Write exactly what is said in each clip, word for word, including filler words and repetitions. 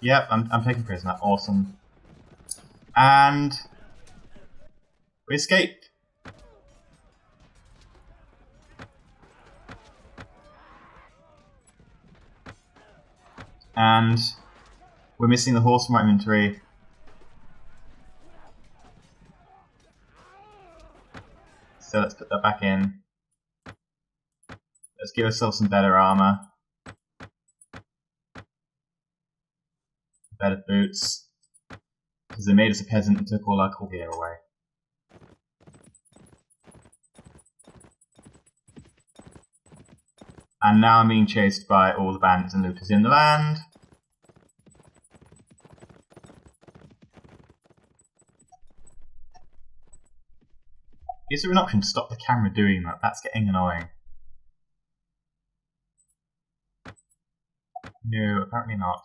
Yep, I'm, I'm taking prisoner. Awesome. And we escaped. And we're missing the horse from our inventory. So let's put that back in. Let's give ourselves some better armor. Better boots. Because they made us a peasant and took all our cool gear away. And now I'm being chased by all the bandits and looters in the land. Is there an option to stop the camera doing that? That's getting annoying. No, apparently not.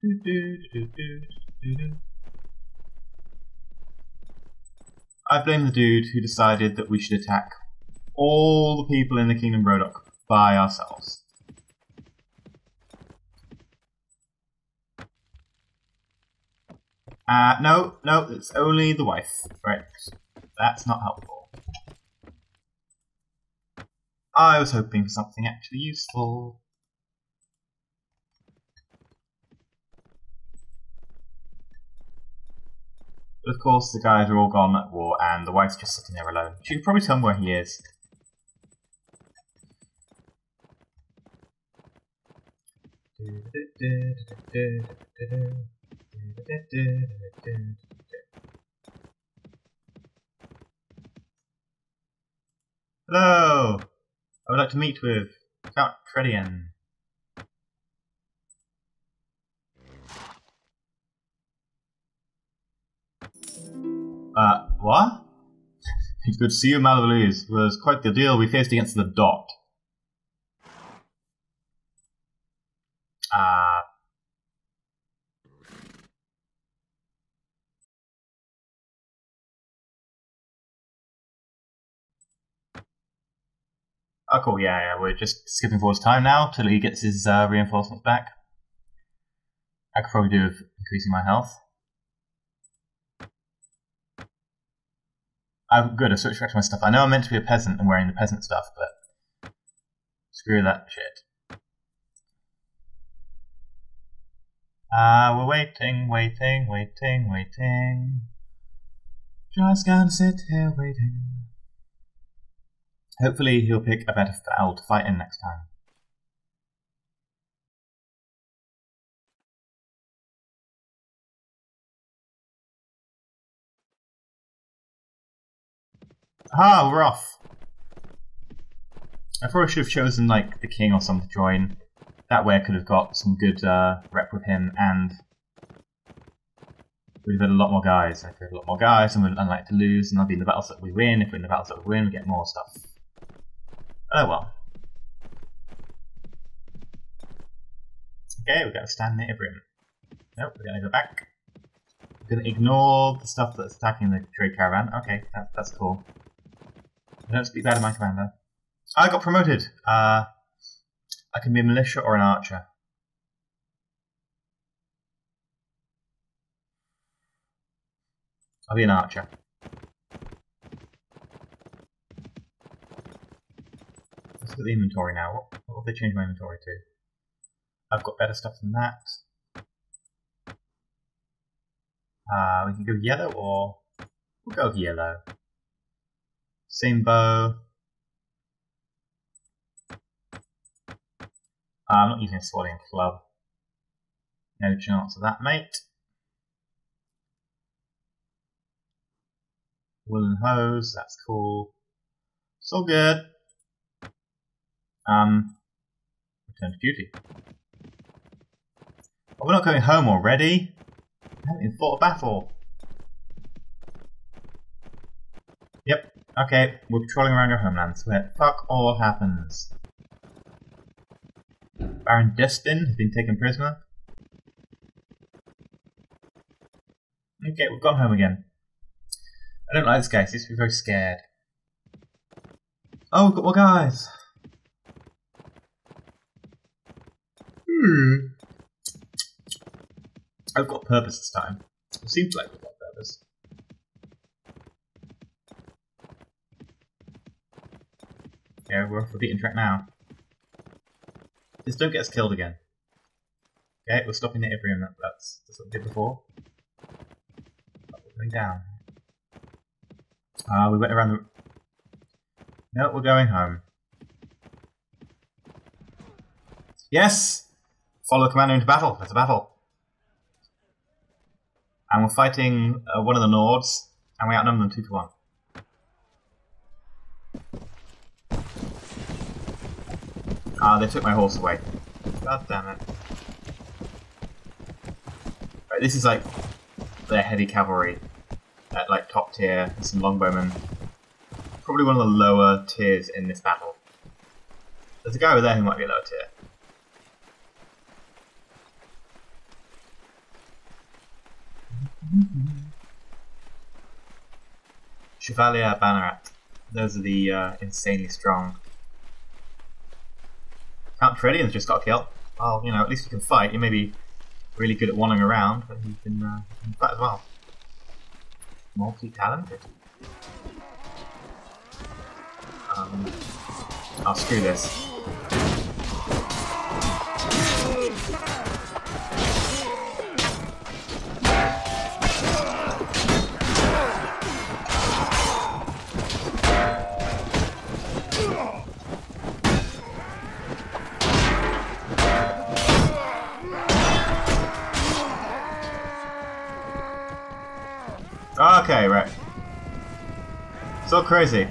Do, do, do, do, do, do. I blame the dude who decided that we should attack all the people in the Kingdom Brodok by ourselves. Uh, no, no, it's only the wife. Right, that's not helpful. I was hoping for something actually useful. But of course the guys are all gone at war and the wife's just sitting there alone. She can probably tell him where he is. Hello! I would like to meet with Count Tredian. Uh, what? It's good to see you, Malavalese. Well, it was quite the deal we faced against the Dot. Uh... Oh, cool, yeah, yeah, we're just skipping forward time now till he gets his uh, reinforcements back. I could probably do with increasing my health. I'm good, I switched back to my stuff. I know I'm meant to be a peasant and wearing the peasant stuff, but screw that shit. Ah, uh, we're waiting, waiting, waiting, waiting. Just gonna sit here waiting. Hopefully he'll pick a better fowl to fight in next time. Ah, we're off! I probably should have chosen, like, the king or something to join. That way I could have got some good uh, rep with him, and we'd have had a lot more guys. I'd have a lot more guys, and we're unlikely to lose, and I'll be in the battles that we win. If we're in the battles that we win, we get more stuff. Oh well. Okay, we're going to stand near Ibrim. Nope, we're going to go back. We're going to ignore the stuff that's attacking the trade caravan. Okay, that, that's cool. Don't speak bad of my commander. I got promoted! Uh, I can be a militia or an archer. I'll be an archer. Let's look at the inventory now. What, what have they changed my inventory to? I've got better stuff than that. Uh, we can go yellow or... We'll go with yellow. Same bow. Uh, I'm not using a Swadian club. No chance of that, mate. Woolen hose, that's cool. It's all good. Um, return to duty. Oh, we're not going home already. I haven't even fought a battle. Yep. Okay, we're patrolling around your homelands, where fuck all happens. Baron Despin has been taken prisoner. Okay, we've gone home again. I don't like this guy, he seems to be very scared. Oh, we've got more guys. Hmm. I've got purpose this time. It seems like we've got purpose. Yeah, we're off the beaten track now. Just don't get us killed again. Okay, we're stopping at Ibrim. That, that's, that's what we did before. Oh, we're going down. Ah, uh, we went around the... No, we're going home. Yes! Follow commander into battle. That's a battle. And we're fighting uh, one of the Nords, and we outnumber them two to one. Ah, they took my horse away. God damn it. Right, this is like their heavy cavalry at like top tier, and some longbowmen. Probably one of the lower tiers in this battle. There's a guy over there who might be a lower tier. Chevalier Bannerat. Those are the uh, insanely strong. Count Tredian's just got killed. Well, you know, at least he can fight. He may be really good at wandering around, but he can, uh, he can fight as well. Multi-talented. Um, I'll screw this. Okay, right. So crazy.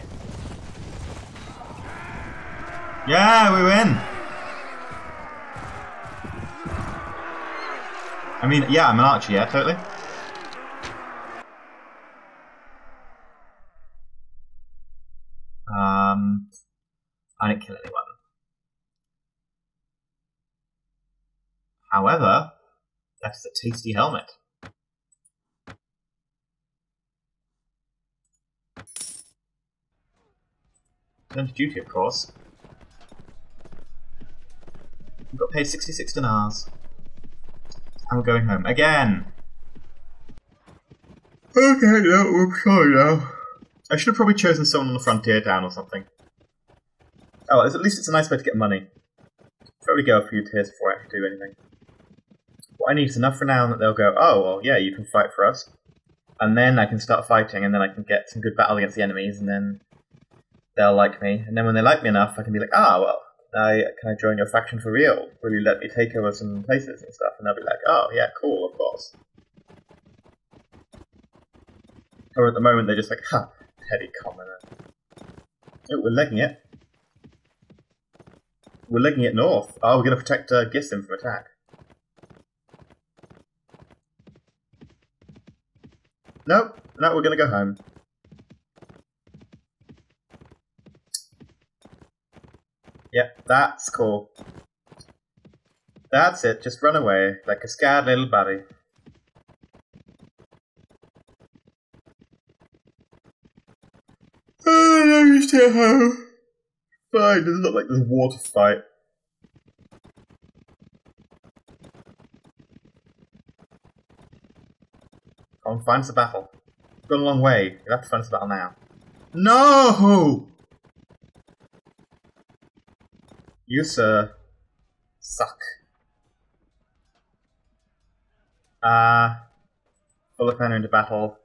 Yeah, we win! I mean, yeah, I'm an archer, yeah, totally. Um, I didn't kill anyone. However, that's a tasty helmet. Turn to duty, of course. We've got paid sixty-six dinars. And we're going home again! Okay, no, I'm sorry now. I should have probably chosen someone on the frontier down or something. Oh, well, at least it's a nice way to get money. Probably go a few tiers before I actually do anything. What I need is enough renown that they'll go, oh, well, yeah, you can fight for us. And then I can start fighting, and then I can get some good battle against the enemies, and then they'll like me, and then when they like me enough, I can be like, ah, well, I, can I join your faction for real? Will you let me take over some places and stuff? And they'll be like, oh, yeah, cool, of course. Or at the moment, they're just like, ha, petty commoner. Oh, we're legging it. We're legging it north. Oh, we're going to protect uh, Gissim from attack. Nope, no, we're going to go home. Yep, that's cool. That's it, just run away, like a scared little buddy. Oh no, you stay at home. Fine, it doesn't look like there's a water fight. Come on, find us a battle. We've gone a long way, you'll have to find us a battle now. No! You, sir, suck. Uh, follow commander into battle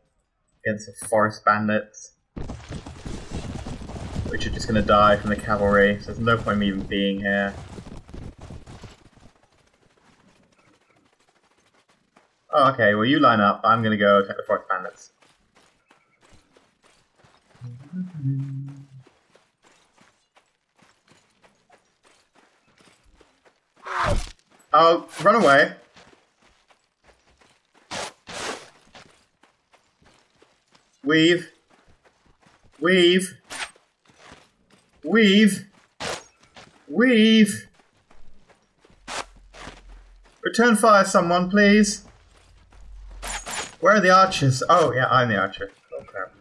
against the forest bandits, which are just going to die from the cavalry, so there's no point in me even being here. Oh, okay, well you line up, I'm going to go attack the forest bandits. Oh, run away. Weave. Weave. Weave. Weave. Return fire, someone, please. Where are the archers? Oh, yeah, I'm the archer. Okay.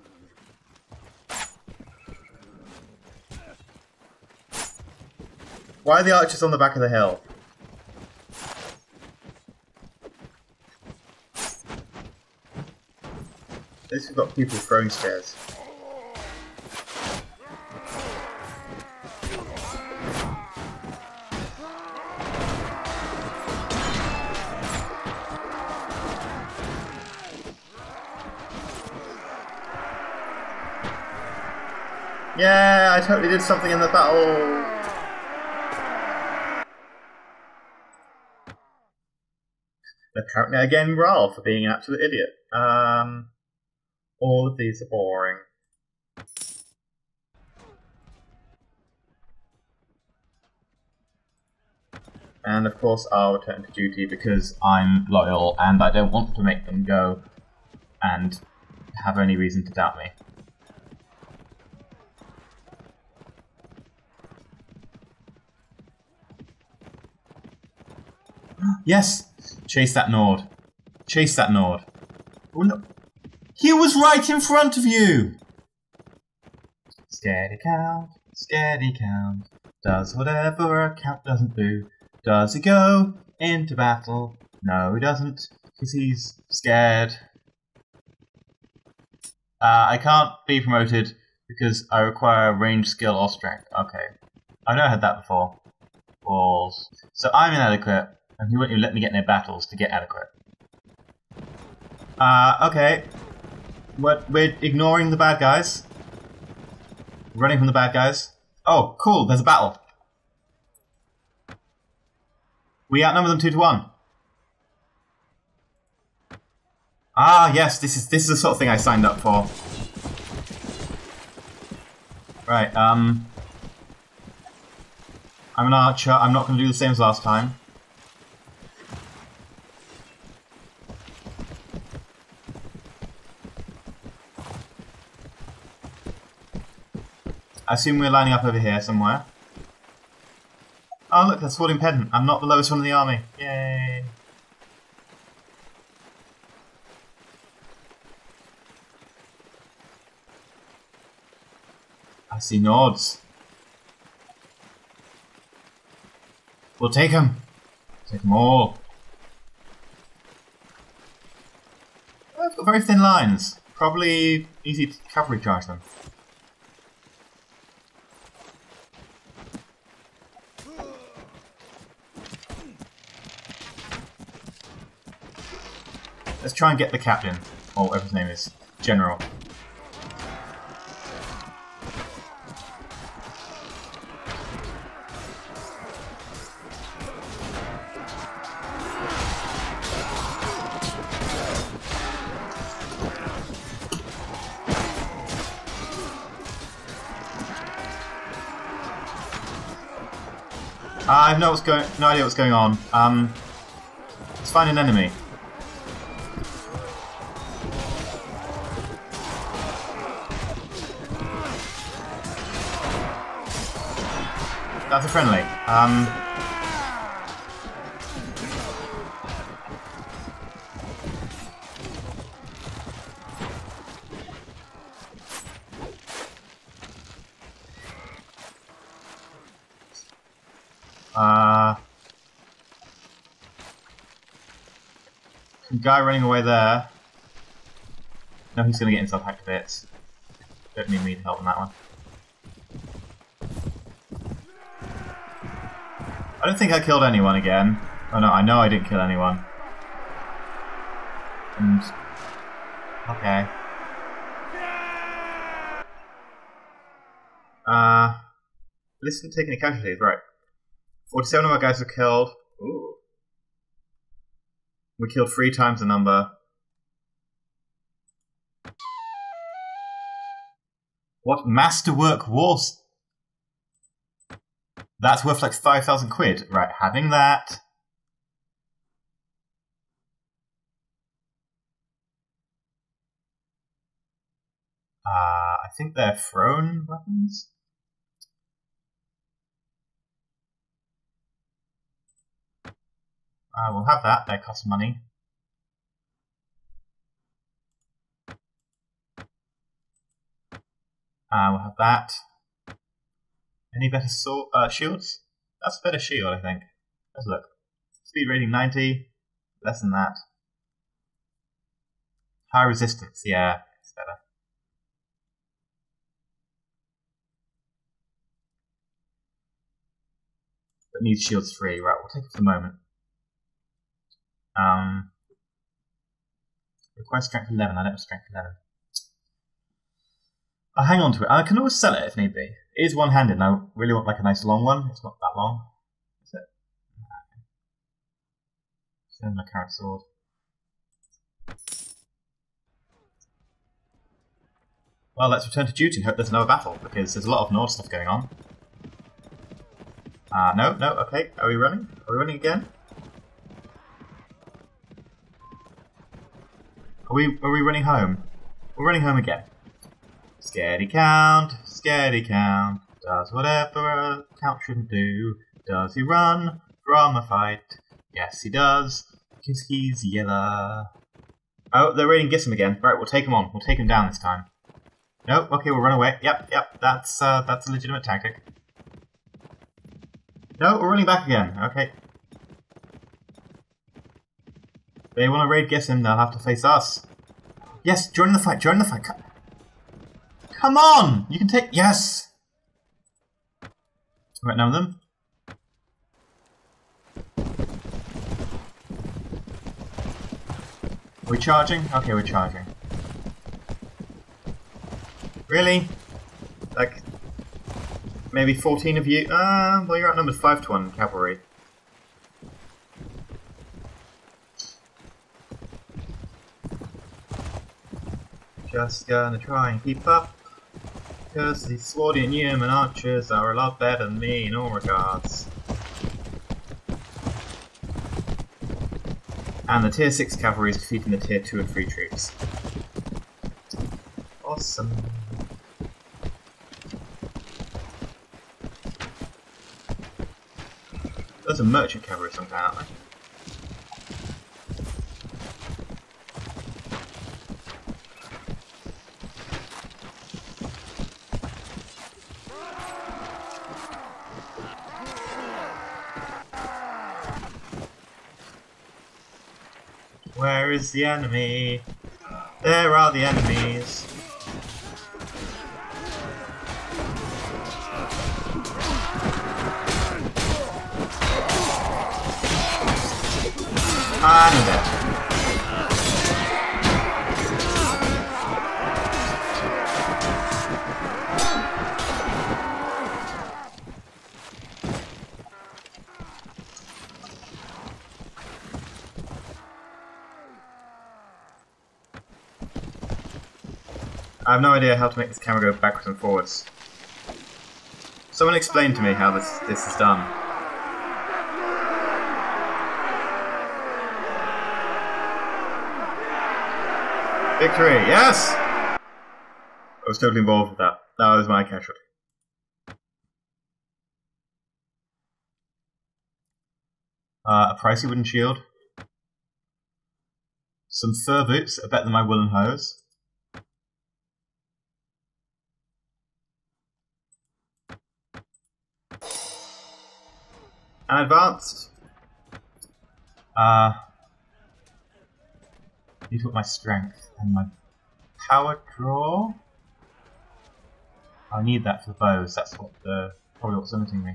Why are the archers on the back of the hill? At least we've got people throwing spears. Yeah, I totally did something in the battle! Apparently I gained morale for being an absolute idiot. Um, all of these are boring. And of course I'll return to duty because I'm loyal and I don't want to make them go and have any reason to doubt me. Yes! Chase that Nord. Chase that Nord. Oh, no. He was right in front of you! Scaredy Count, Scaredy Count, does whatever a count doesn't do. Does he go into battle? No, he doesn't, because he's scared. Uh, I can't be promoted because I require range, skill, or strength. Okay. I've never had that before. Balls. So I'm inadequate. And he won't even let me get near battles to get adequate. Uh, okay. We're, we're ignoring the bad guys. Running from the bad guys. Oh, cool, there's a battle. We outnumber them two to one. Ah, yes, this is this is the sort of thing I signed up for. Right, um... I'm an archer, I'm not going to do the same as last time. I assume we're lining up over here somewhere. Oh look, that's Swadian Pedant. I'm not the lowest one in the army. Yay! I see Nords. We'll take them! Take them all! Oh, I've got very thin lines. Probably easy to cavalry charge them. Let's try and get the captain, or whatever his name is, General. Uh, I have no, what's going, no idea what's going on. Um, let's find an enemy. That's a friendly. Um, uh, some guy running away there. No, he's going to get himself hacked to bits. Don't need me to help on that one. I don't think I killed anyone again. Oh no, I know I didn't kill anyone. And... okay. Uh... Listen to taking any casualties, right. forty-seven of our guys were killed. Ooh. We killed three times the number. What masterwork wars? That's worth like five thousand quid. Right, having that. Uh, I think they're thrown weapons? Uh, we'll have that. They cost money. Uh, we'll have that. Any better sword, uh, shields? That's a better shield, I think. Let's look. Speed rating ninety. Less than that. High resistance. Yeah, it's better. But needs shields three. Right, we'll take it for the moment. Um, requires strength eleven. I don't have strength eleven. I'll hang on to it. I can always sell it if need be. It is one-handed, and I really want like a nice long one. It's not that long, is it? No. Send my current sword. Well, let's return to duty and hope there's another battle, because there's a lot of Nord stuff going on. Ah, uh, no, no, okay. Are we running? Are we running again? Are we, are we running home? We're running home again. Scaredy Count, Scaredy Count, does whatever a count shouldn't do. Does he run from a fight? Yes, he does, because he's yellow. Oh, they're raiding Gissim again. Right, we'll take him on. We'll take him down this time. Nope, okay, we'll run away. Yep, yep, that's, uh, that's a legitimate tactic. No, we're running back again. Okay. They want to raid Gissim, they'll have to face us. Yes, join the fight, join the fight. Come, Come on! You can take... Yes! Right, none of them. Are we charging? Okay, we're charging. Really? Like... Maybe fourteen of you. Ah, uh, well, you're outnumbered five to one cavalry. Just gonna try and keep up, because the Swadian Yeoman archers are a lot better than me in all regards. And the tier six cavalry is defeating the tier two and three troops. Awesome. There's a merchant cavalry sometime, aren't there? Where is the enemy? There are the enemies. And dead. I have no idea how to make this camera go backwards and forwards. Someone explain to me how this this is done. Victory! Yes! I was totally involved with that. That was my casualty. Uh, a pricey wooden shield. Some fur boots are better than my woolen hose. And advanced. Uh... Need to put my strength and my power draw. I need that for the bows. That's what the probably what's limiting me.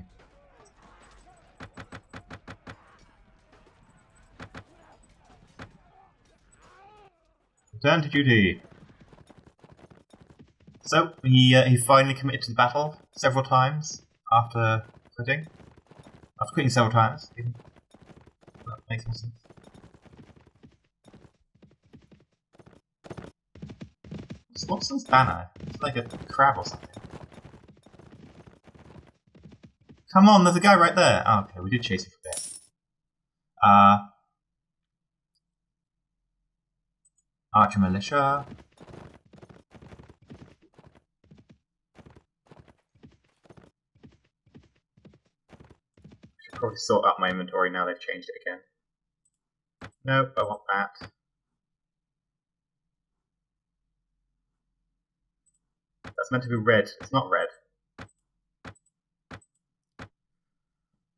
Return to duty. So he uh, he finally committed to the battle several times after quitting. After quitting several times. That makes more sense. What's this banner? It's like a crab or something. Come on, there's a guy right there! Oh, okay, we did chase him for a bit. Uh, Archer Militia. Should probably sort out my inventory now they've changed it again. Nope, I want that. That's meant to be red. It's not red.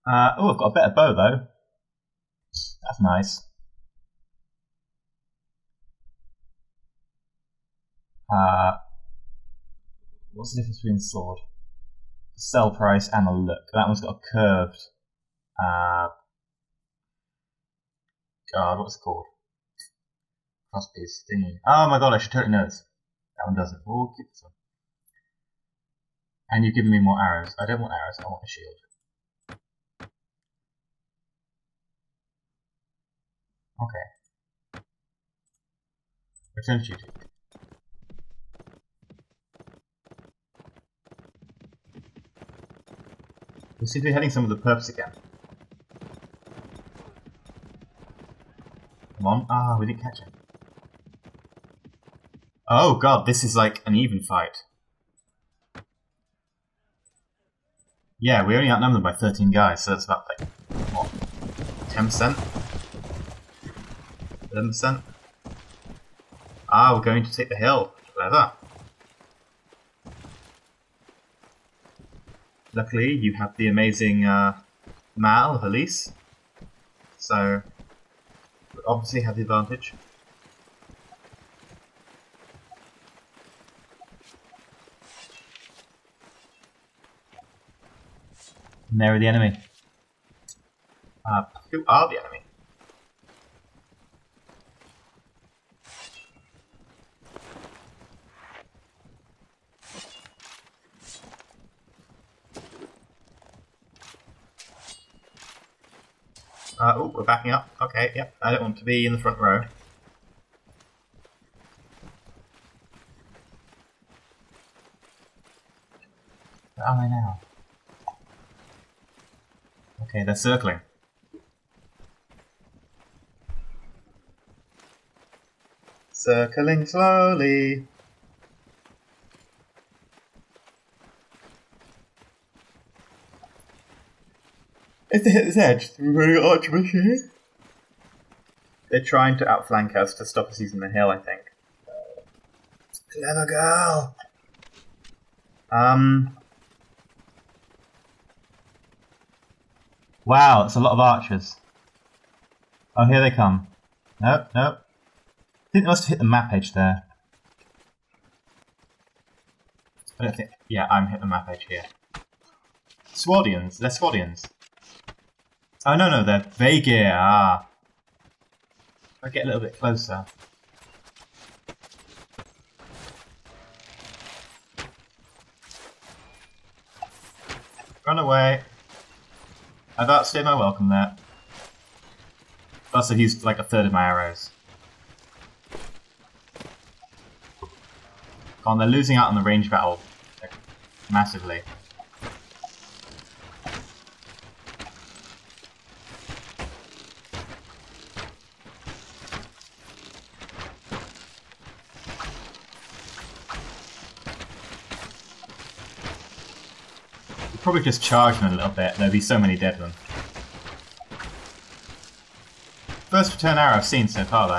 Uh, oh, I've got a better bow, though. That's nice. Uh, what's the difference between the sword? The sell price and the look. That one's got a curved... Uh, God, what's it called? Crosspiece thingy. Oh my god, I should totally know this. That one doesn't. We'll keep this one. And you've given me more arrows. I don't want arrows, I want a shield. Okay. Return to duty. We seem to be heading some of the purpose again. Come on. Ah, we didn't catch him. Oh god, this is like an even fight. Yeah, we only outnumber them by thirteen guys, so that's about like, what, ten percent? eleven percent? Ah, we're going to take the hill. Clever. Luckily, you have the amazing uh, Malavalese, so we obviously have the advantage. And there are the enemy. Uh, who are the enemy? Uh, oh, we're backing up. Okay, yep. I don't want to be in the front row. Where are they now? Okay, they're circling. Circling slowly. If they hit this edge, we're going to archbush here. They're trying to outflank us to stop us using the hill, I think. Clever girl! Um. Wow, that's a lot of archers. Oh, here they come. Nope, nope. I think they must have hit the map edge there. I don't think. Yeah, I'm hit the map edge here. Swadians, they're Swadians. Oh no no, they're Vaygir. Ah. If I get a little bit closer. Run away. I've outstayed my welcome there. Plus I've used like a third of my arrows. Come on, they're losing out on the range battle. Like, massively. Probably just charge them a little bit, there'll be so many dead ones. First return arrow I've seen so far though.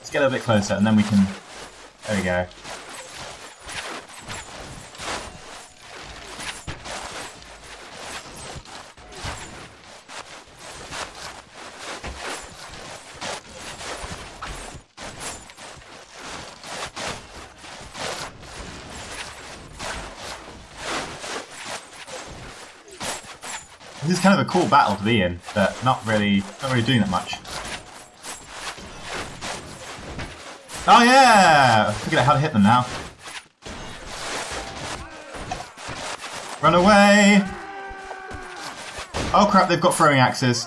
Let's get a little bit closer and then we can... There we go. This is kind of a cool battle to be in, but not really, not really doing that much. Oh yeah! I figured out how to hit them now. Run away! Oh crap, they've got throwing axes.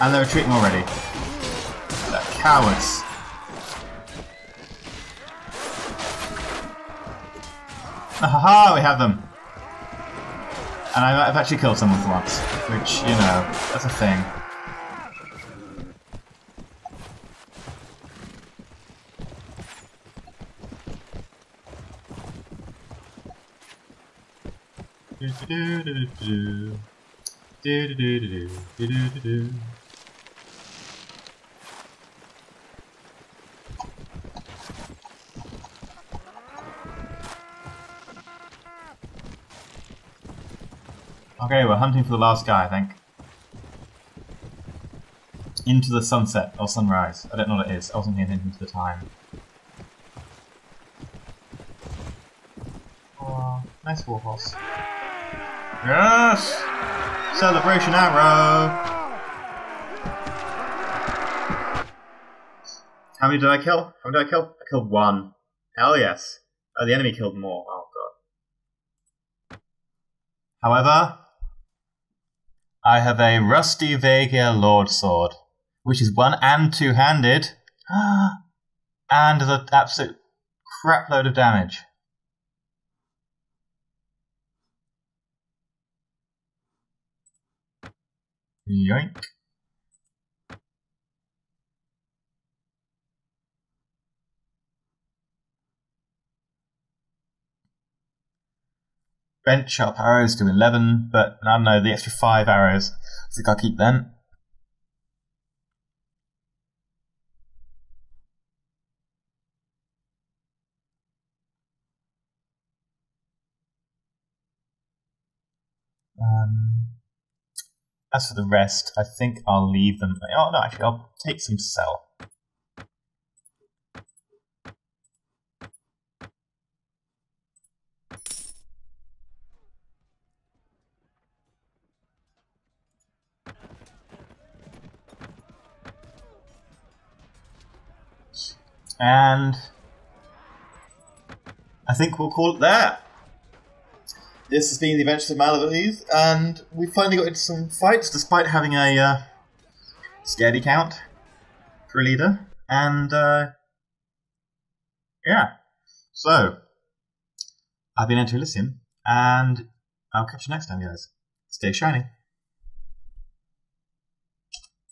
And they're retreating already. They're cowards. Haha, we have them! And I might have actually killed someone for once, which, you know, that's a thing. Okay, we're hunting for the last guy, I think. Into the sunset, or sunrise. I don't know what it is, I wasn't paying attention to the time. Oh, nice war horse. Yes! Celebration arrow! How many did I kill? How many did I kill? I killed one. Hell yes. Oh, the enemy killed more. Oh god. However, I have a rusty Vaygir Lord Sword, which is one and two-handed, and does an absolute crapload of damage. Yoink. Bench sharp arrows to eleven, but I don't know, the extra five arrows, I think I'll keep them. Um, as for the rest, I think I'll leave them. Oh no, actually I'll take some cell. And I think we'll call it there. This has been the Adventures of Malavaheath, and we finally got into some fights, despite having a uh, scaredy count for a leader. And uh, yeah, so I've been Elysium, and I'll catch you next time, guys. Stay shiny.